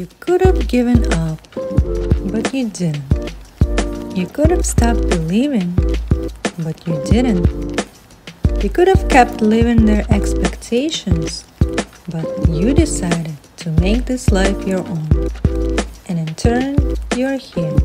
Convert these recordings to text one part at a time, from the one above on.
You could have given up, but you didn't. You could have stopped believing, but you didn't. You could have kept living their expectations, but you decided to make this life your own. And in turn, you're here.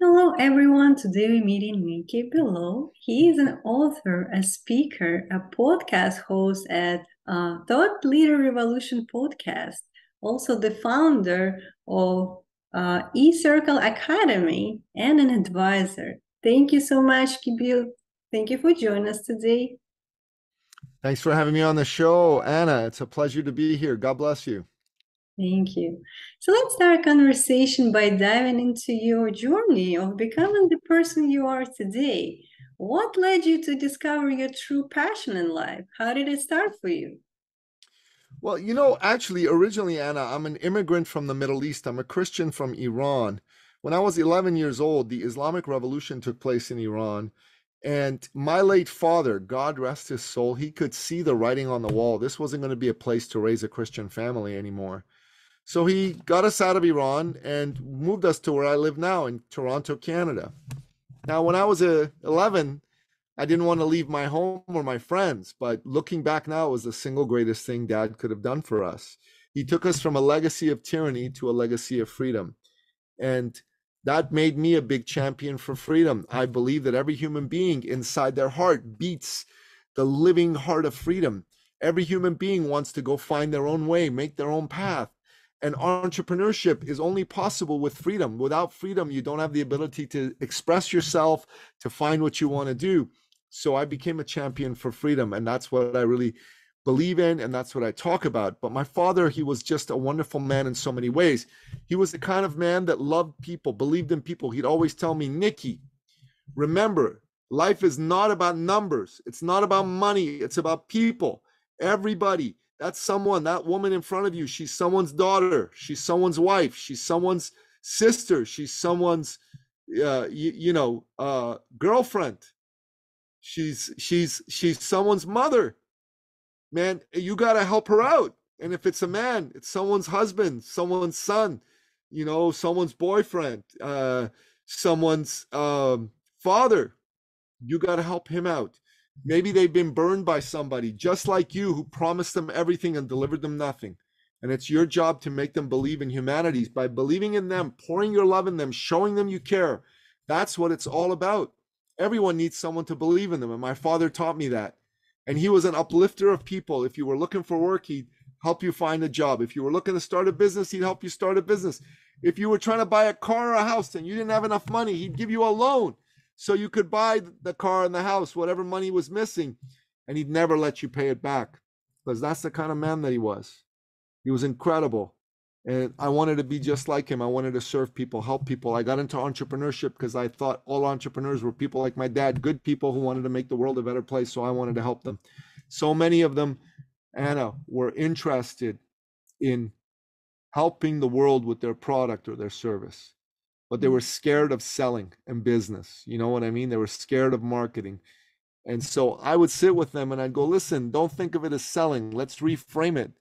Hello everyone, today we're meeting Nicky Billou. He is an author, a speaker, a podcast host at Thought Leader Revolution podcast. Also the founder of eCircle Academy and an advisor. Thank you so much, Kibil. Thank you for joining us today. Thanks for having me on the show, Anna. It's a pleasure to be here. God bless you. Thank you. So let's start our conversation by diving into your journey of becoming the person you are today. What led you to discover your true passion in life? How did it start for you? Well, you know, actually, originally, Anna, I'm an immigrant from the Middle East. I'm a Christian from Iran. When I was 11 years old, the Islamic Revolution took place in Iran. And my late father, God rest his soul, he could see the writing on the wall. This wasn't going to be a place to raise a Christian family anymore. So he got us out of Iran and moved us to where I live now in Toronto, Canada. Now, when I was 11, I didn't want to leave my home or my friends, but looking back now, it was the single greatest thing Dad could have done for us. He took us from a legacy of tyranny to a legacy of freedom. And that made me a big champion for freedom. I believe that every human being inside their heart beats the living heart of freedom. Every human being wants to go find their own way, make their own path. And entrepreneurship is only possible with freedom. Without freedom, you don't have the ability to express yourself, to find what you want to do. So I became a champion for freedom, and that's what I really believe in, and that's what I talk about. But my father, he was just a wonderful man in so many ways. He was the kind of man that loved people, believed in people. He'd always tell me, Nicky, remember, life is not about numbers. It's not about money. It's about people, everybody. That's someone, that woman in front of you. She's someone's daughter. She's someone's wife. She's someone's sister. She's someone's, girlfriend. She's someone's mother, man. You got to help her out. And if it's a man, it's someone's husband, someone's son, you know, someone's boyfriend, someone's father. You got to help him out. Maybe they've been burned by somebody just like you who promised them everything and delivered them nothing. And it's your job to make them believe in humanity by believing in them, pouring your love in them, showing them you care. That's what it's all about. Everyone needs someone to believe in them. And my father taught me that. And he was an uplifter of people. If you were looking for work, he'd help you find a job. If you were looking to start a business, he'd help you start a business. If you were trying to buy a car or a house and you didn't have enough money, he'd give you a loan so you could buy the car and the house, whatever money was missing. And he'd never let you pay it back because that's the kind of man that he was. He was incredible. And I wanted to be just like him. I wanted to serve people, help people. I got into entrepreneurship because I thought all entrepreneurs were people like my dad, good people who wanted to make the world a better place. So I wanted to help them. So many of them, Anna, were interested in helping the world with their product or their service, but they were scared of selling and business. You know what I mean? They were scared of marketing. And so I would sit with them and I'd go, listen, don't think of it as selling. Let's reframe it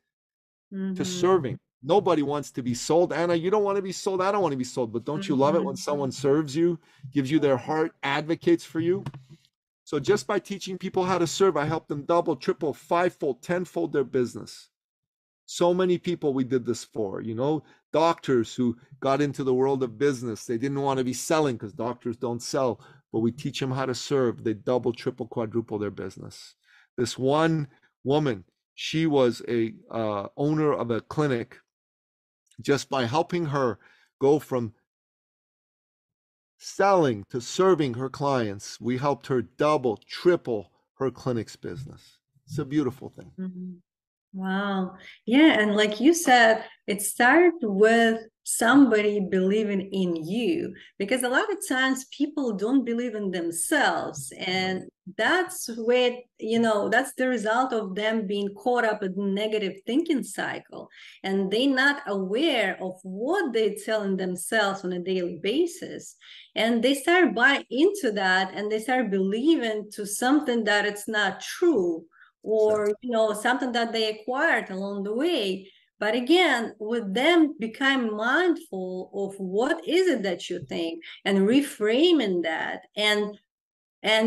to serving. Nobody wants to be sold. Anna, you don't want to be sold. I don't want to be sold. But don't you love it when someone serves you, gives you their heart, advocates for you? So just by teaching people how to serve, I helped them double, triple, fivefold, tenfold their business. So many people we did this for, you know, doctors who got into the world of business. They didn't want to be selling because doctors don't sell. But we teach them how to serve. They double, triple, quadruple their business. This one woman, she was a owner of a clinic. Just by helping her go from selling to serving her clients, we helped her double, triple her clinic's business. It's a beautiful thing. Mm-hmm. Wow. Yeah. And like you said, it started with somebody believing in you, because a lot of times people don't believe in themselves. And that's where, you know, that's the result of them being caught up in the negative thinking cycle. And they're not aware of what they're telling themselves on a daily basis. And they start buying into that and they start believing to something that it's not true, or sure. you know, something that they acquired along the way. But again, with them, become mindful of what is it that you think and reframing that, and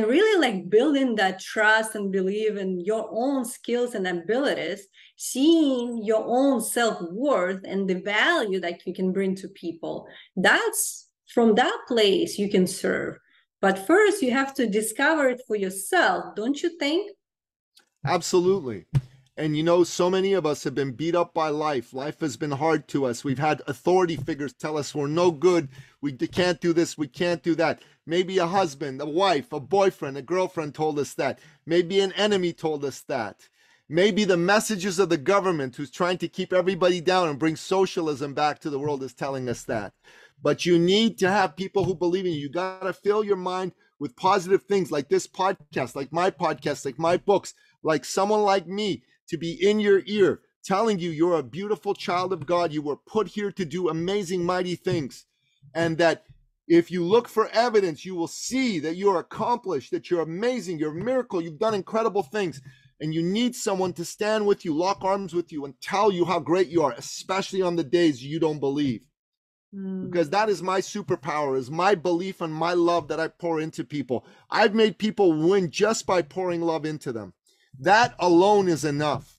really like building that trust and belief in your own skills and abilities, seeing your own self-worth and the value that you can bring to people. That's from that place you can serve. But first, you have to discover it for yourself, don't you think? Absolutely. And you know, so many of us have been beat up by life. Life has been hard to us. We've had authority figures tell us we're no good. We can't do this. We can't do that. Maybe a husband, a wife, a boyfriend, a girlfriend told us that. Maybe an enemy told us that. Maybe the messages of the government who's trying to keep everybody down and bring socialism back to the world is telling us that. But you need to have people who believe in you. You got to fill your mind with positive things like this podcast, like my books, like someone like me, to be in your ear, telling you you're a beautiful child of God. You were put here to do amazing, mighty things. And that if you look for evidence, you will see that you're accomplished, that you're amazing, you're a miracle, you've done incredible things. And you need someone to stand with you, lock arms with you, and tell you how great you are, especially on the days you don't believe. Because that is my superpower, is my belief and my love that I pour into people. I've made people win just by pouring love into them. That alone is enough.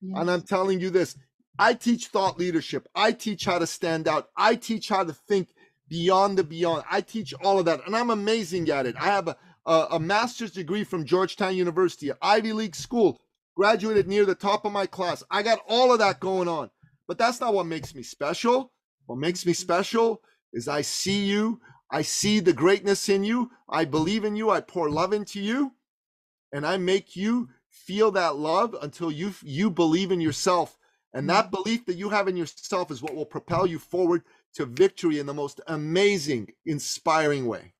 Yes. And I'm telling you this, I teach thought leadership. I teach how to stand out. I teach how to think beyond the beyond. I teach all of that, and I'm amazing at it. I have a master's degree from Georgetown University, an Ivy League school, graduated near the top of my class. I got all of that going on, but that's not what makes me special. What makes me special is I see you, I see the greatness in you, I believe in you, I pour love into you, and I make you feel that love until you believe in yourself. And that belief that you have in yourself is what will propel you forward to victory in the most amazing, inspiring way.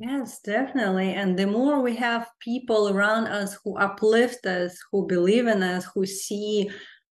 Yes, definitely. And the more we have people around us who uplift us, who believe in us, who see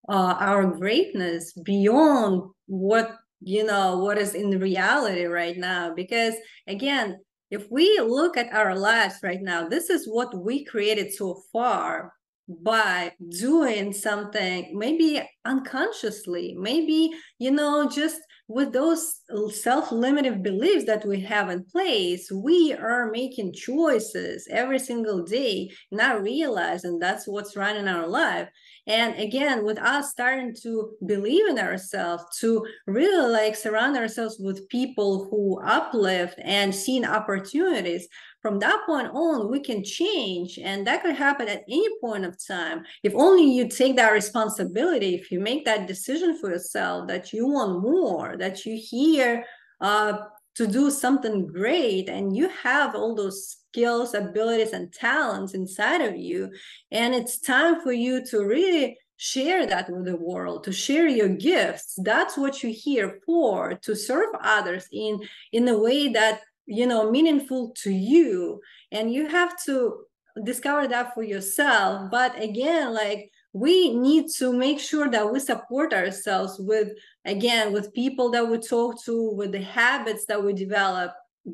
our greatness beyond what, you know, what is in reality right now. Because again, if we look at our lives right now, this is what we created so far by doing something, maybe unconsciously, maybe, you know, just with those self-limiting beliefs that we have in place. We are making choices every single day, not realizing that's what's running our life. And again, with us starting to believe in ourselves, to really like surround ourselves with people who uplift and seeing opportunities, from that point on, we can change. And that could happen at any point of time. If only you take that responsibility, if you make that decision for yourself that you want more, that you're here to do something great, and you have all those skills, abilities, and talents inside of you. And it's time for you to really share that with the world, to share your gifts. That's what you're here for, to serve others in a way that, you know, meaningful to you. And you have to discover that for yourself. But again, like, we need to make sure that we support ourselves with, again, with people that we talk to, with the habits that we develop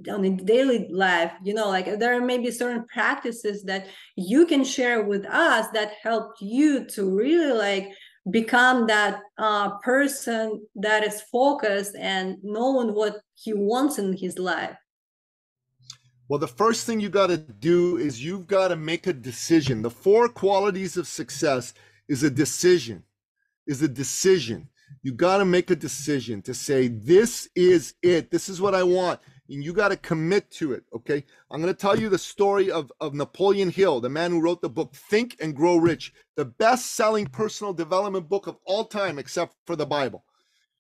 on a daily life. You know, like, there may be certain practices that you can share with us that help you to really like become that person that is focused and knowing what he wants in his life. Well, the first thing you got to do is you've got to make a decision. The four qualities of success is a decision, You got to make a decision to say, this is it. This is what I want. And you got to commit to it. Okay. I'm going to tell you the story of Napoleon Hill, the man who wrote the book, Think and Grow Rich, the best-selling personal development book of all time, except for the Bible.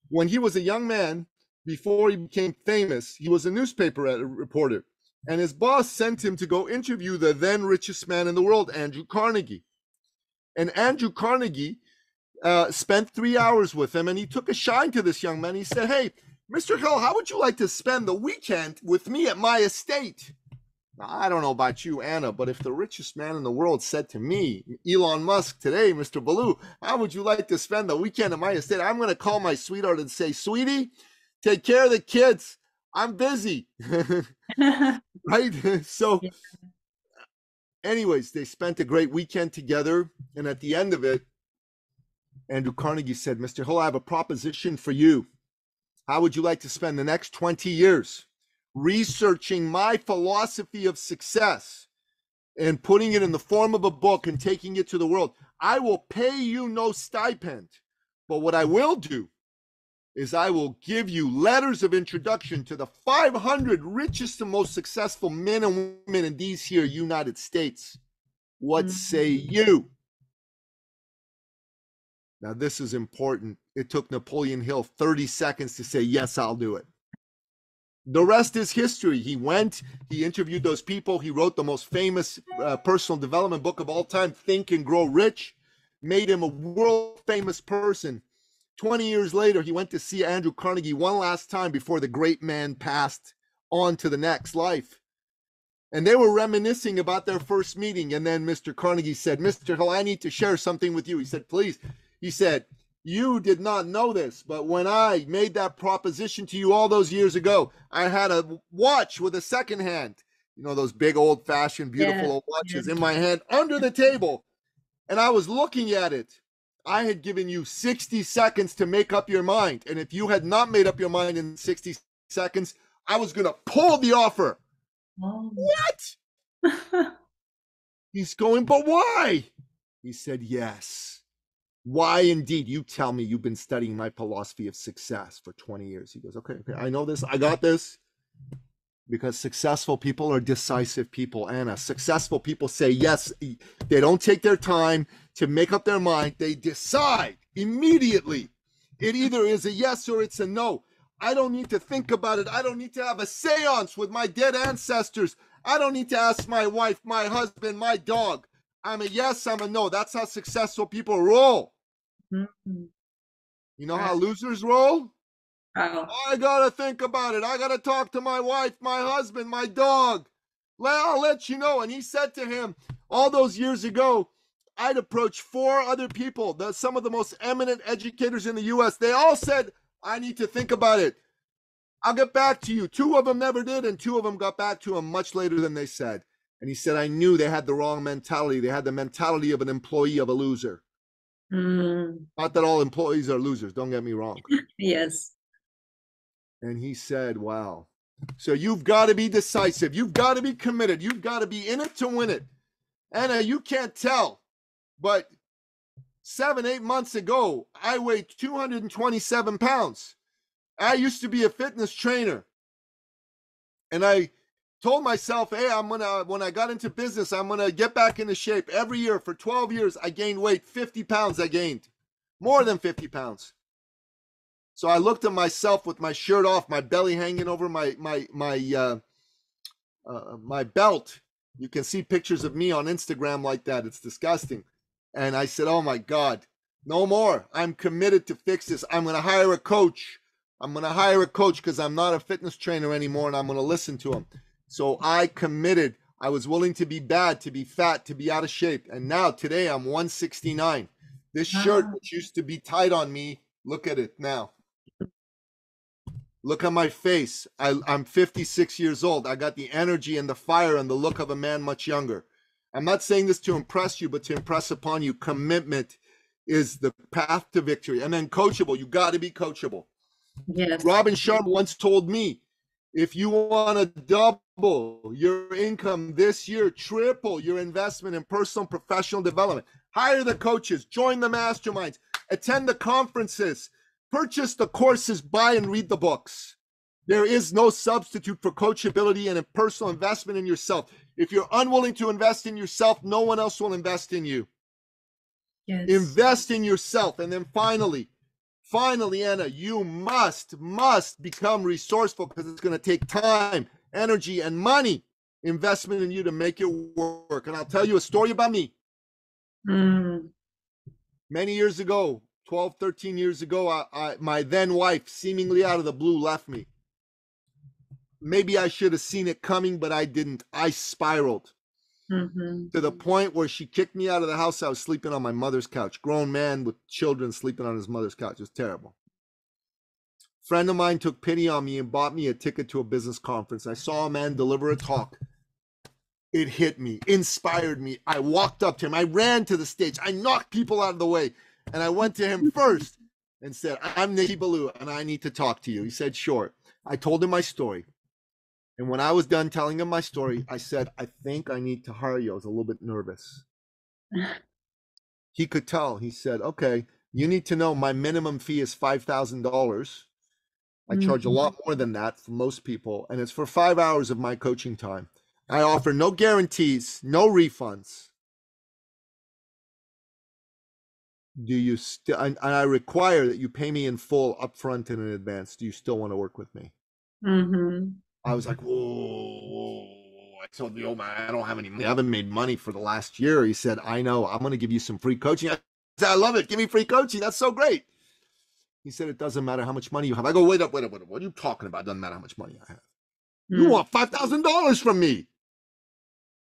When he was a young man, before he became famous, he was a newspaper reporter. And his boss sent him to go interview the then richest man in the world, Andrew Carnegie. And Andrew Carnegie spent 3 hours with him, and he took a shine to this young man. He said, hey, Mr. Hill, how would you like to spend the weekend with me at my estate? Now, I don't know about you, Anna, but if the richest man in the world said to me, Elon Musk, today, Mr. Ballou, how would you like to spend the weekend at my estate? I'm going to call my sweetheart and say, sweetie, take care of the kids. I'm busy. Right? So Anyways, they spent a great weekend together. And at the end of it, Andrew Carnegie said, Mr. Hill, I have a proposition for you. How would you like to spend the next 20 years researching my philosophy of success and putting it in the form of a book and taking it to the world? I will pay you no stipend, but what I will do is I will give you letters of introduction to the 500 richest and most successful men and women in these here United States. What say you? Now, this is important. It took Napoleon Hill 30 seconds to say, yes, I'll do it. The rest is history. He went, he interviewed those people. He wrote the most famous personal development book of all time, Think and Grow Rich, made him a world famous person. 20 years later, he went to see Andrew Carnegie one last time before the great man passed on to the next life. And they were reminiscing about their first meeting. And then Mr. Carnegie said, Mr. Hill, I need to share something with you. He said, please. He said, you did not know this, but when I made that proposition to you all those years ago, I had a watch with a second hand. You know, those big old-fashioned beautiful old watches in my hand under the table. And I was looking at it. I had given you 60 seconds to make up your mind. And if you had not made up your mind in 60 seconds, I was going to pull the offer. Oh. What? He's going, but why? He said, yes. Why indeed? You tell me you've been studying my philosophy of success for 20 years. He goes, okay, I know this. I got this. Because successful people are decisive people, Anna. Successful people say yes. They don't take their time to make up their mind. They decide immediately. It either is a yes or it's a no. I don't need to think about it. I don't need to have a seance with my dead ancestors. I don't need to ask my wife, my husband, my dog. I'm a yes, I'm a no. That's how successful people roll. You know how losers roll? I gotta think about it. I gotta talk to my wife, my husband, my dog. I'll let you know. And he said to him, all those years ago, I'd approached 4 other people, some of the most eminent educators in the U.S. They all said, I need to think about it. I'll get back to you. 2 of them never did, and 2 of them got back to him much later than they said. And he said, I knew they had the wrong mentality. They had the mentality of an employee, of a loser. Not that all employees are losers. Don't get me wrong. And he said, wow. So you've got to be decisive. You've got to be committed. You've got to be in it to win it. Anna, you can't tell, but 7, 8 months ago, I weighed 227 pounds. I used to be a fitness trainer. And I told myself, hey, when I got into business, I'm going to get back into shape. Every year for 12 years, I gained weight, 50 pounds I gained, more than 50 pounds. So I looked at myself with my shirt off, my belly hanging over my belt. You can see pictures of me on Instagram like that. It's disgusting. And I said, oh my God, no more. I'm committed to fix this. I'm going to hire a coach. I'm going to hire a coach because I'm not a fitness trainer anymore and I'm going to listen to him. So I committed. I was willing to be bad, to be fat, to be out of shape. And now today I'm 169. This shirt, which used to be tight on me, look at it now. Look at my face. I'm 56 years old. I got the energy and the fire and the look of a man much younger. I'm not saying this to impress you, but to impress upon you, commitment is the path to victory. And then coachable. You got to be coachable. Yes. Robin Sharma once told me, if you want to double your income this year, triple your investment in personal and professional development, hire the coaches, join the masterminds, attend the conferences, purchase the courses, buy and read the books. There is no substitute for coachability and a personal investment in yourself. If you're unwilling to invest in yourself, no one else will invest in you. Invest in yourself. And then finally, Anna, you must become resourceful because it's going to take time, energy, and money investment in you to make it work. And I'll tell you a story about me. Many years ago, 12, 13 years ago, my then wife, seemingly out of the blue, left me. Maybe I should have seen it coming, but I didn't. I spiraled to the point where she kicked me out of the house. I was sleeping on my mother's couch. Grown man with children sleeping on his mother's couch. It was terrible. Friend of mine took pity on me and bought me a ticket to a business conference. I saw a man deliver a talk. it hit me, inspired me. I walked up to him. I ran to the stage. I knocked people out of the way. And I went to him first and said, I'm Nicky Billou, and I need to talk to you. He said, sure. I told him my story. And when I was done telling him my story, I said, I think I need to hire you. I was a little bit nervous. He could tell. He said, okay, you need to know my minimum fee is $5,000. I charge a lot more than that for most people. And it's for 5 hours of my coaching time. I offer no guarantees, no refunds. Do you still, and I require that you pay me in full upfront and in advance. Do you still want to work with me? I was like, whoa. I told the old man, I don't have any money. I haven't made money for the last year. He said, I know, I'm going to give you some free coaching. I said, I love it. Give me free coaching. That's so great. He said, it doesn't matter how much money you have. I go, wait up. What are you talking about? It doesn't matter how much money I have. You want $5,000 from me.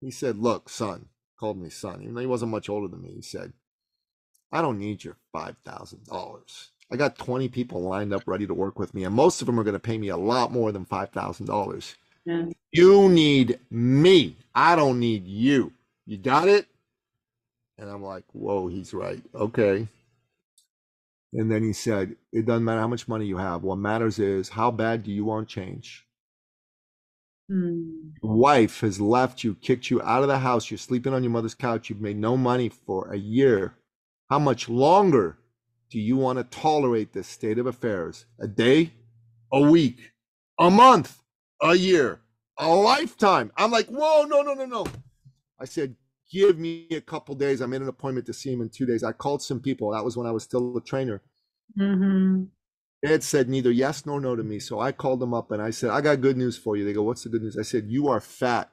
He said, look, son, called me son, even though he wasn't much older than me. He said, I don't need your $5,000. I got 20 people lined up ready to work with me, and most of them are going to pay me a lot more than $5,000. Yeah. You need me. I don't need you. You got it? And I'm like, whoa, he's right. Okay. And then he said, it doesn't matter how much money you have. What matters is how bad do you want change? Your wife has left you, kicked you out of the house. You're sleeping on your mother's couch. You've made no money for a year. How much longer do you want to tolerate this state of affairs? A day, a week, a month, a year, a lifetime. I'm like, whoa, no. I said, give me a couple days. I made an appointment to see him in 2 days. I called some people. That was when I was still a trainer. Ed said neither yes nor no to me. So I called them up and I said, I got good news for you. They go, what's the good news? I said, you are fat.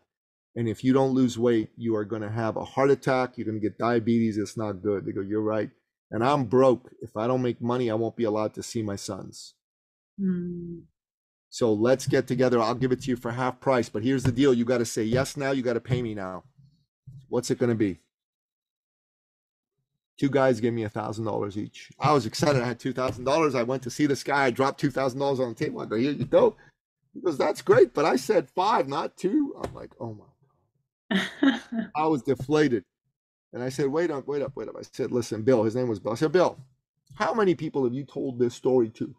And if you don't lose weight, you are going to have a heart attack. You're going to get diabetes. It's not good. They go, you're right. And I'm broke. If I don't make money, I won't be allowed to see my sons. So let's get together. I'll give it to you for half price. But here's the deal. You got to say yes now. You got to pay me now. What's it going to be? Two guys gave me $1,000 each. I was excited. I had $2,000. I went to see this guy. I dropped $2,000 on the table. I go, here you go. He goes, that's great, but I said 5, not 2. I'm like, oh my God. I was deflated. And I said, wait up. I said, listen, Bill, his name was Bill. I said, Bill, how many people have you told this story to?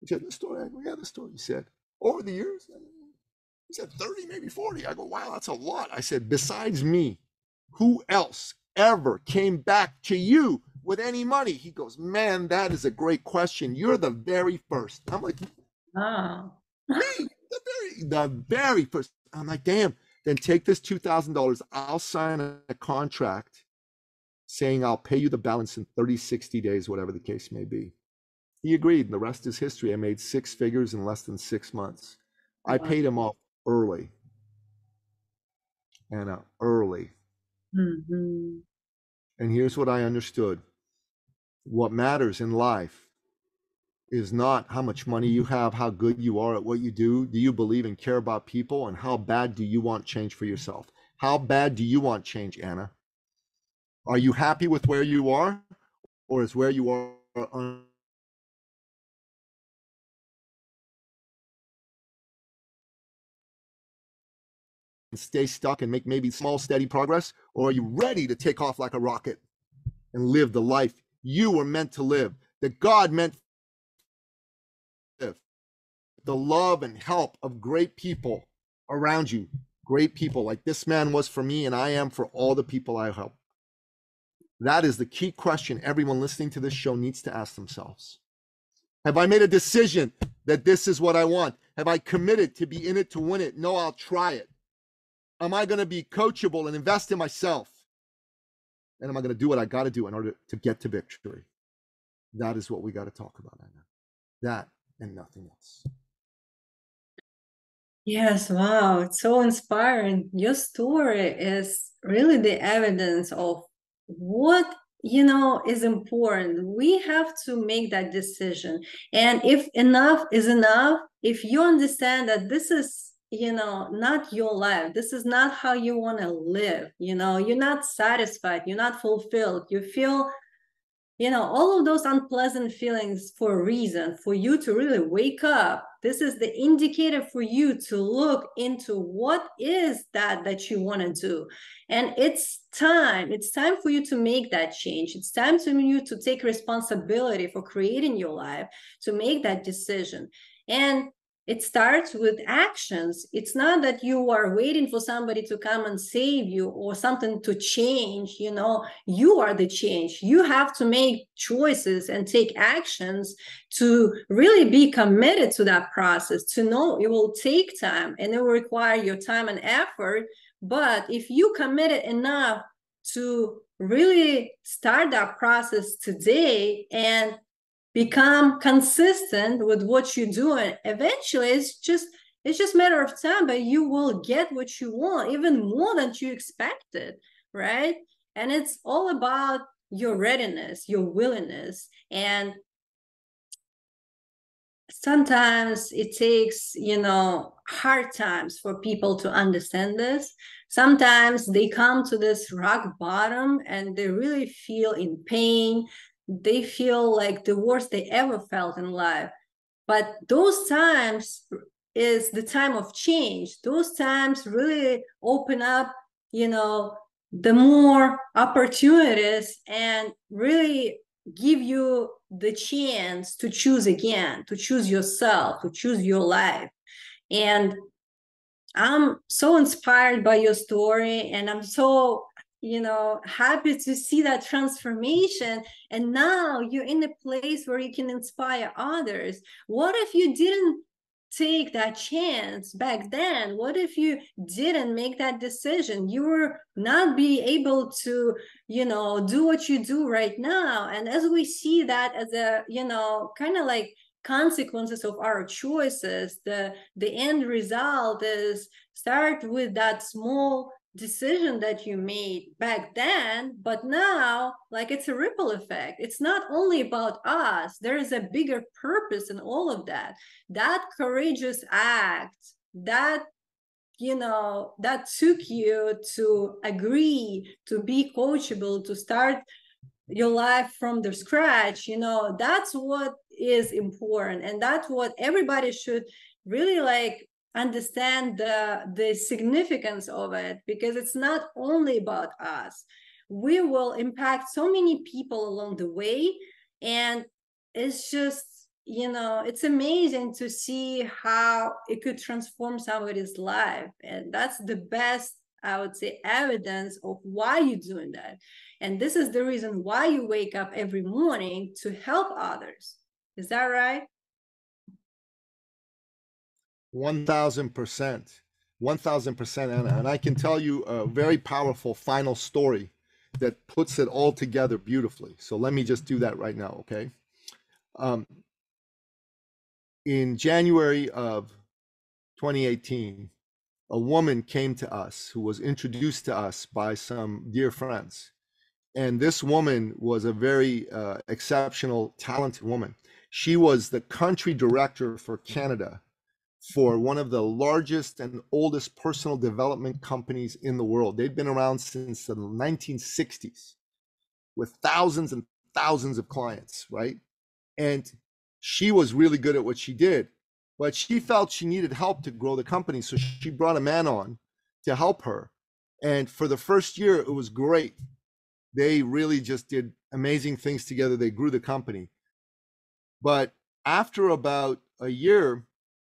He said, this story? I go, yeah, this story. He said, over the years? He said, 30, maybe 40. I go, wow, that's a lot. I said, besides me, who else ever came back to you with any money? He goes, man, that is a great question. You're the very first. I'm like, oh, me, the very first. I'm like, damn. Then take this $2,000. I'll sign a contract saying I'll pay you the balance in 30, 60 days, whatever the case may be. He agreed, and the rest is history. I made 6 figures in less than 6 months. Wow. I paid him off early. Anna, early. And here's what I understood. What matters in life is not how much money you have, how good you are at what you do. Do you believe and care about people? And how bad do you want change for yourself? How bad do you want change, Anna? Are you happy with where you are? Or is where you are and stay stuck and make maybe small, steady progress? Or are you ready to take off like a rocket and live the life you were meant to live, that God meant to live? The love and help of great people around you, great people like this man was for me, and I am for all the people I help. That is the key question everyone listening to this show needs to ask themselves. Have I made a decision that this is what I want? Have I committed to be in it to win it? No, I'll try it. Am I going to be coachable and invest in myself? And am I going to do what I got to do in order to get to victory? That is what we got to talk about, Anna. That and nothing else. Yes, wow. It's so inspiring. Your story is really the evidence of what, you know, is important. We have to make that decision. And if enough is enough, if you understand that this is, you know, not your life, this is not how you want to live, you know, you're not satisfied, you're not fulfilled, you feel, you know, all of those unpleasant feelings for a reason, for you to really wake up This is the indicator for you to look into what is that you want to do. And it's time. It's time for you to make that change. It's time for you to take responsibility for creating your life, to make that decision. And it starts with actions. It's not that you are waiting for somebody to come and save you or something to change. You know, you are the change. You have to make choices and take actions to really be committed to that process, to know it will take time and it will require your time and effort. But if you committed enough to really start that process today and become consistent with what you're doing, eventually it's just a matter of time, but you will get what you want, even more than you expected, right? And it's all about your readiness, your willingness. And sometimes it takes, you know, hard times for people to understand this. Sometimes they come to this rock bottom and they really feel in pain. They feel like the worst they ever felt in life. But those times is the time of change. Those times really open up, you know, the more opportunities and really give you the chance to choose again, to choose yourself, to choose your life. And I'm so inspired by your story, and I'm so, you know, happy to see that transformation. And now you're in a place where you can inspire others. What if you didn't take that chance back then? What if you didn't make that decision? You will not be able to, you know, do what you do right now. And as we see that as a, you know, kind of like consequences of our choices, the end result is start with that small decision that you made back then, but now, like, it's a ripple effect. It's not only about us. There is a bigger purpose in all of that. That courageous act that, you know, that took you to agree to be coachable, to start your life from the scratch, you know, that's what is important. And that's what everybody should really, like, understand the significance of it, because it's not only about us. We will impact so many people along the way. And it's just, you know, it's amazing to see how it could transform somebody's life. And that's the best, I would say, evidence of why you're doing that. And this is the reason why you wake up every morning, to help others. Is that right? 1,000%, 1,000%, Anna. And I can tell you a very powerful final story that puts it all together beautifully. So let me just do that right now, okay? In January of 2018, a woman came to us who was introduced to us by some dear friends. And this woman was a very exceptional, talented woman. She was the country director for Canada for one of the largest and oldest personal development companies in the world. They've been around since the 1960s with thousands and thousands of clients, right? And she was really good at what she did, but she felt she needed help to grow the company. So she brought a man on to help her. And for the first year, it was great. They really just did amazing things together. They grew the company. But after about a year,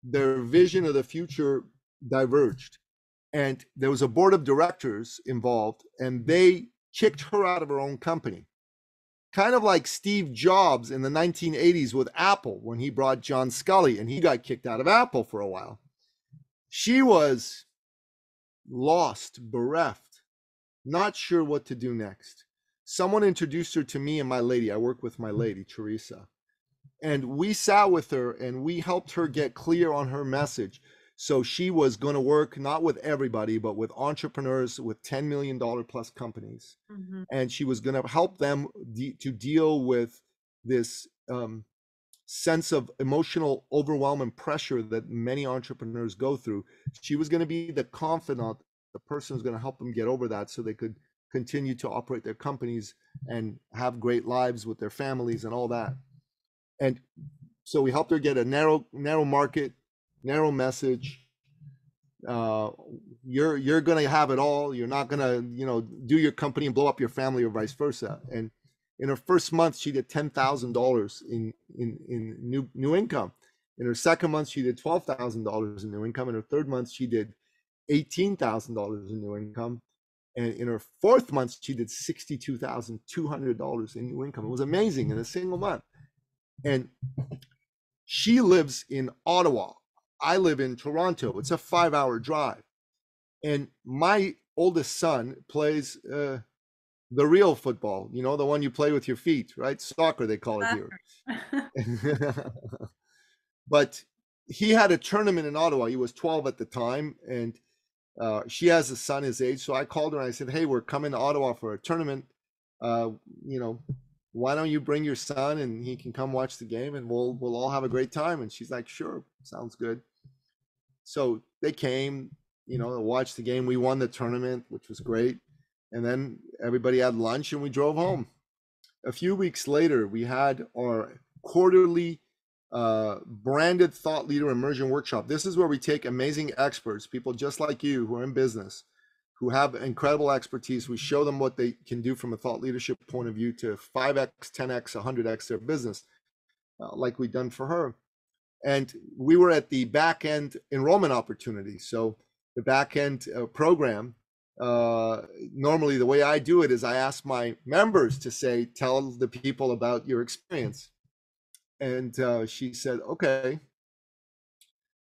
their vision of the future diverged, and there was a board of directors involved, and they kicked her out of her own company, kind of like Steve Jobs in the 1980s with Apple, when he brought John Scully and he got kicked out of Apple for a while. She was lost, bereft, not sure what to do next. Someone introduced her to me and my lady. I work with my lady, Teresa. And we sat with her and we helped her get clear on her message. So she was going to work not with everybody, but with entrepreneurs with $10 million plus companies. Mm-hmm. And she was going to help them to deal with this sense of emotional overwhelm and pressure that many entrepreneurs go through. She was going to be the confidant, the person who's going to help them get over that so they could continue to operate their companies and have great lives with their families and all that. And So we helped her get a narrow market, narrow message. You're going to have it all. You're not going to, do your company and blow up your family or vice versa. And in her first month, she did $10,000 in new income. In her second month, she did $12,000 in new income. In her third month, she did $18,000 in new income. And in her fourth month, she did $62,200 in new income. It was amazing in a single month. And she lives in Ottawa. I live in Toronto. It's a 5-hour drive. And my oldest son plays the real football, the one you play with your feet, right? Soccer, they call it here. But he had a tournament in Ottawa. He was 12 at the time. And she has a son his age. So I called her and I said, hey, we're coming to Ottawa for a tournament. Why don't you bring your son and he can come watch the game and we'll all have a great time. And she's like, sure, sounds good. So they came, to watch the game. We won the tournament, which was great. And then everybody had lunch and we drove home. A few weeks later, we had our quarterly branded thought leader immersion workshop. This is where we take amazing experts, people just like you who are in business, who have incredible expertise. We show them what they can do from a thought leadership point of view to 5x, 10x, 100x their business, like we've done for her. And we were at the back end enrollment opportunity. So the back end program, normally the way I do it is I ask my members to say, tell the people about your experience. And she said, okay.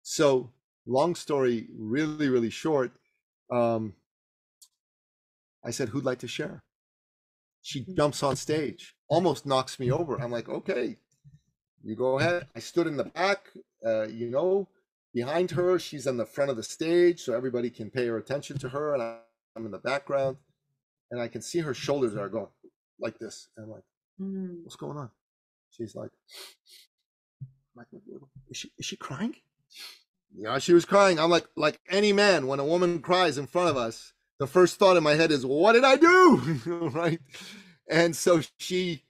So long story, really, really short. I said, who'd like to share? She jumps on stage, almost knocks me over. I'm like, okay, you go ahead. I stood in the back, behind her. She's on the front of the stage, so everybody can pay her attention to her. And I'm in the background, and I can see her shoulders are going like this. And I'm like, what's going on? She's like, is she crying? Yeah, she was crying. I'm like any man, when a woman cries in front of us, the first thought in my head is, what did I do? Right? And so she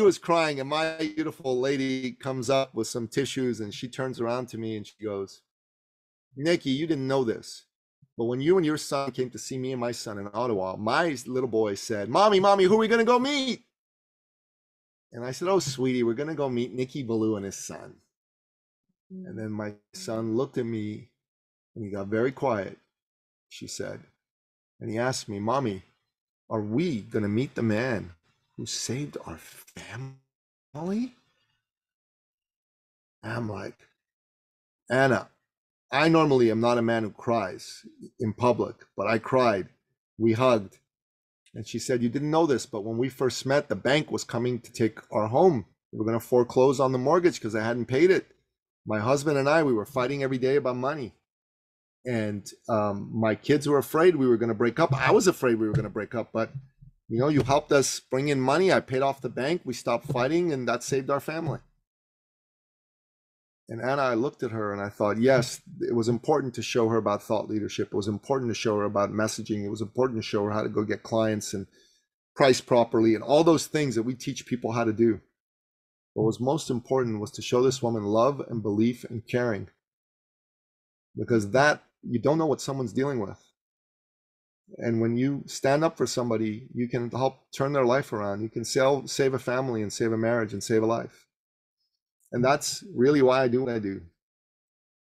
was crying, and my beautiful lady comes up with some tissues, and she turns around to me and she goes, Nicky, you didn't know this, but when you and your son came to see me and my son in Ottawa, my little boy said, mommy, who are we going to go meet? And I said, oh, sweetie, we're going to go meet Nicky Billou and his son. And then my son looked at me and he got very quiet, she said. And he asked me, Mommy, are we going to meet the man who saved our family? I'm like, Anna, I normally am not a man who cries in public, but I cried. We hugged. And she said, you didn't know this, but when we first met, the bank was coming to take our home. They were going to foreclose on the mortgage because I hadn't paid it. My husband and I, we were fighting every day about money. And my kids were afraid we were going to break up. I was afraid we were going to break up, but you helped us bring in money. I paid off the bank. We stopped fighting, and that saved our family. And Anna, I looked at her and I thought, yes, it was important to show her about thought leadership. It was important to show her about messaging. It was important to show her how to go get clients and price properly and all those things that we teach people how to do. What was most important was to show this woman love and belief and caring, because that, you don't know what someone's dealing with. And when you stand up for somebody, you can help turn their life around. You can save a family and save a marriage and save a life. And that's really why I do what I do.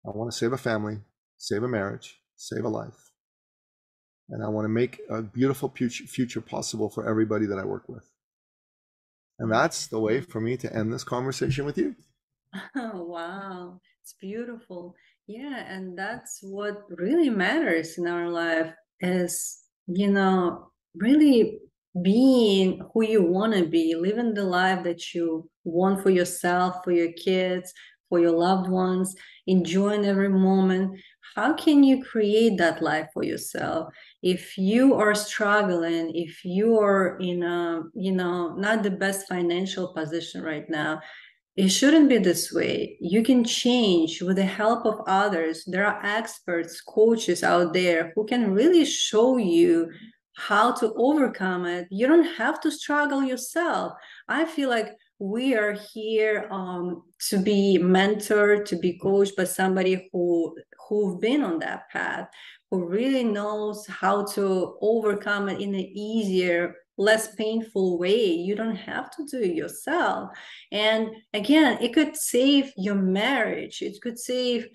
I want to save a family, save a marriage, save a life. And I want to make a beautiful future possible for everybody that I work with. And that's the way for me to end this conversation with you. Oh, wow. It's beautiful. Yeah. And that's what really matters in our life is, really being who you want to be, living the life that you want for yourself, for your kids, for your loved ones, enjoying every moment. How can you create that life for yourself? If you are struggling, if you are in a, not the best financial position right now, it shouldn't be this way. You can change with the help of others. There are experts, coaches out there who can really show you how to overcome it. You don't have to struggle yourself. I feel like we are here to be mentored, to be coached by somebody who've been on that path, who really knows how to overcome it in an easier, less painful way. You don't have to do it yourself. And again, it could save your marriage. It could save,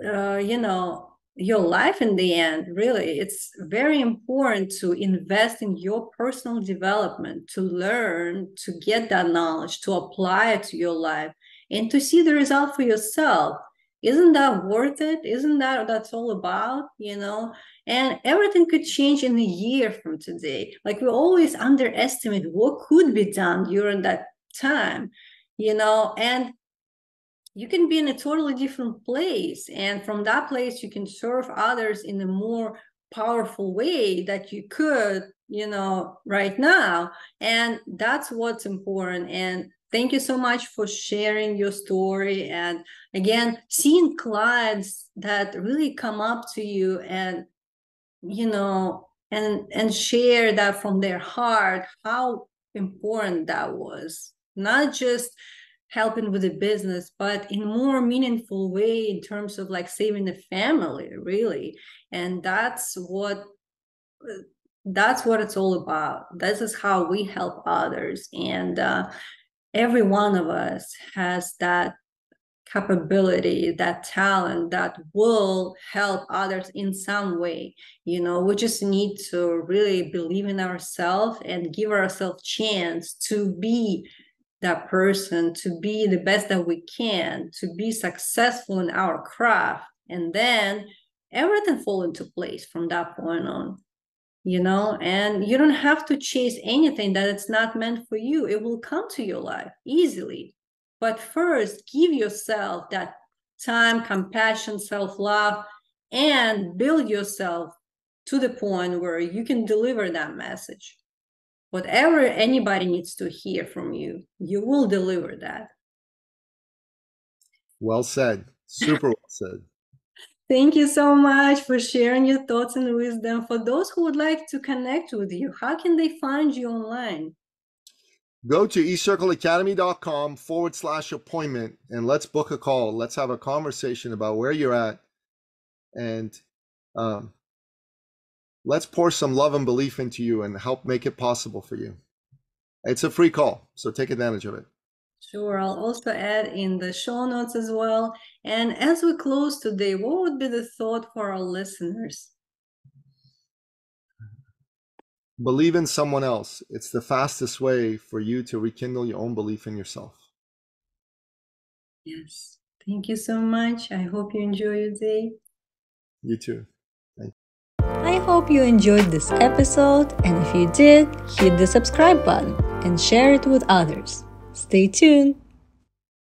you know, your life in the end. Really, it's very important to invest in your personal development, to learn, to get that knowledge, to apply it to your life, and to see the result for yourself. Isn't that worth it? Isn't that what that's all about, you know? And everything could change in a year from today. Like, we always underestimate what could be done during that time, you know? And you can be in a totally different place. And from that place, you can serve others in a more powerful way that you could, you know, right now. And that's what's important. And thank you so much for sharing your story. And again, seeing clients that really come up to you and, you know, and share that from their heart, how important that was. Not just helping with the business, but in more meaningful way in terms of like saving the family, really. And that's what it's all about. This is how we help others. And, every one of us has that capability, that talent, that will help others in some way. You know, we just need to really believe in ourselves and give ourselves a chance to be that person, to be the best that we can, to be successful in our craft. And then everything falls into place from that point on. You know, and you don't have to chase anything that it's not meant for you. It will come to your life easily. But first, give yourself that time, compassion, self-love, and build yourself to the point where you can deliver that message. Whatever anybody needs to hear from you, you will deliver that. Well said. Super well said. Thank you so much for sharing your thoughts and wisdom. For those who would like to connect with you, how can they find you online? Go to ecircleacademy.com/appointment and let's book a call. Let's have a conversation about where you're at. And let's pour some love and belief into you and help make it possible for you. It's a free call, so take advantage of it. Sure. I'll also add in the show notes as well. And as we close today, what would be the thought for our listeners? Believe in someone else. It's the fastest way for you to rekindle your own belief in yourself. Yes. Thank you so much. I hope you enjoy your day. You too. Thank you. I hope you enjoyed this episode. And if you did, hit the subscribe button and share it with others. Stay tuned!